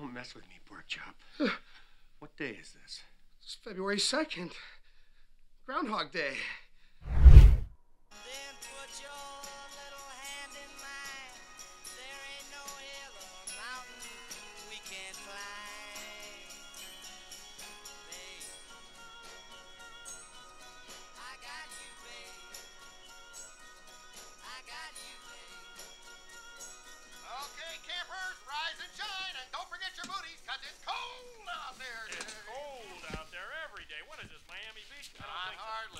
Don't mess with me, pork chop. What day is this? It's February 2nd. Groundhog Day. Then put your little hand in mine. There ain't no hill or mountain we can't climb. Babe, I got you, babe. I got you, babe. Okay, campers, rise and shine, and don't forget your booties, 'cause it's cold out there. It's cold out there every day. What is this, Miami Beach?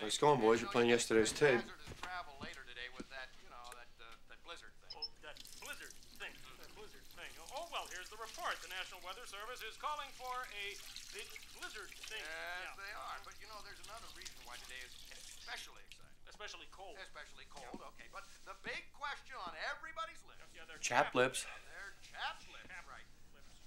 So it's going, boys. You're playing yesterday's tape. Oh, well, here's the report. The National Weather Service is calling for a big blizzard thing. Yes, they are. But, you know, there's another reason why today is especially exciting. Especially cold. Especially cold, okay. But the big question on everybody's lips. Yeah, they're chapped lips. They're chapped lips. Right.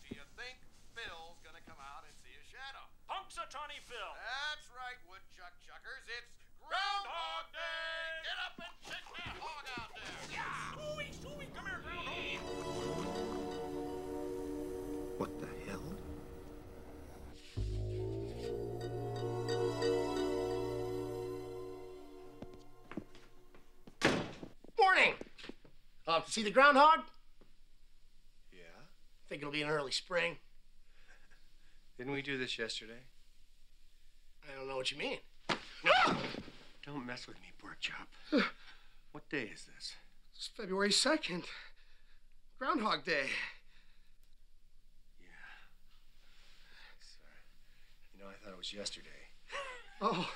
Do you think Phil's going to come out and see a shadow? Punks a Tawny Phil. That's right, woodchuck chuckers. It's Groundhog Day. Get up and kick that hog out there. Yeah. Ooh-wee, ooh-wee. Come here, Groundhog. What the hell? Morning! See the groundhog? Yeah. Think it'll be an early spring. Didn't we do this yesterday? I don't know what you mean. No. Don't mess with me, pork chop. What day is this? It's February 2nd. Groundhog Day. No, I thought it was yesterday. Oh.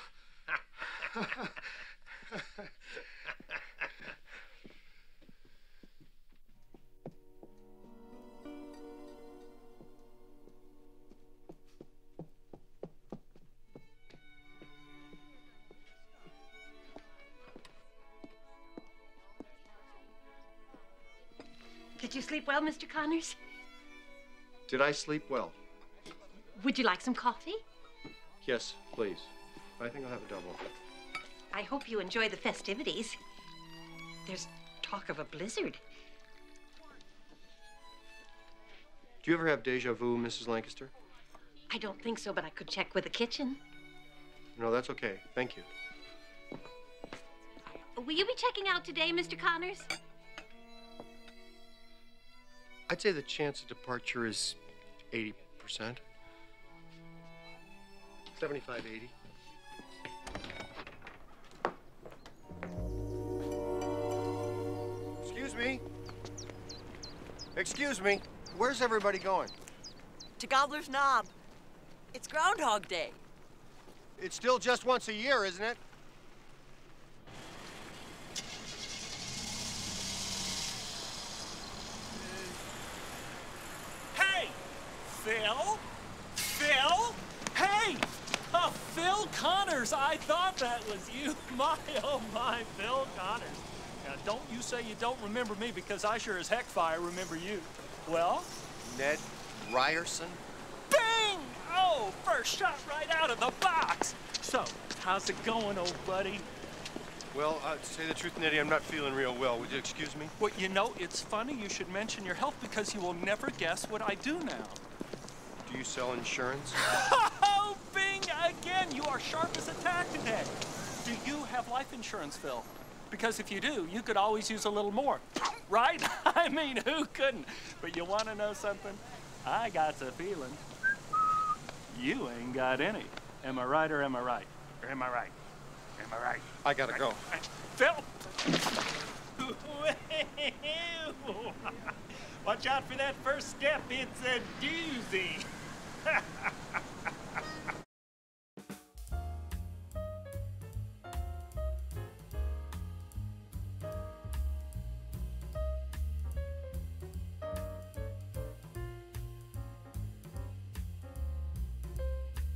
Did you sleep well, Mr. Connors? Did I sleep well? Would you like some coffee? Yes, please. I think I'll have a double. I hope you enjoy the festivities. There's talk of a blizzard. Do you ever have deja vu, Mrs. Lancaster? I don't think so, but I could check with the kitchen. No, that's okay. Thank you. Will you be checking out today, Mr. Connors? I'd say the chance of departure is 80%. 75-80. Excuse me. Excuse me. Where's everybody going? To Gobbler's Knob. It's Groundhog Day. It's still just once a year, isn't it? Hey! Phil? Phil? Hey! Oh, Phil Connors, I thought that was you. My, oh my, Phil Connors. Now, don't you say you don't remember me, because I sure as heck fire remember you. Well? Ned Ryerson. Bing! Oh, first shot right out of the box. So, how's it going, old buddy? Well, to say the truth, Neddy, I'm not feeling real well. Would you excuse me? Well, you know, it's funny you should mention your health, because you will never guess what I do now. Do you sell insurance? Again, you are sharp as a tack today. Do you have life insurance, Phil? Because if you do, you could always use a little more, right? I mean, who couldn't? But you want to know something? I got the feeling you ain't got any. Am I right or am I right? Or am I right? Am I right? I gotta go. Phil! Watch out for that first step. It's a doozy.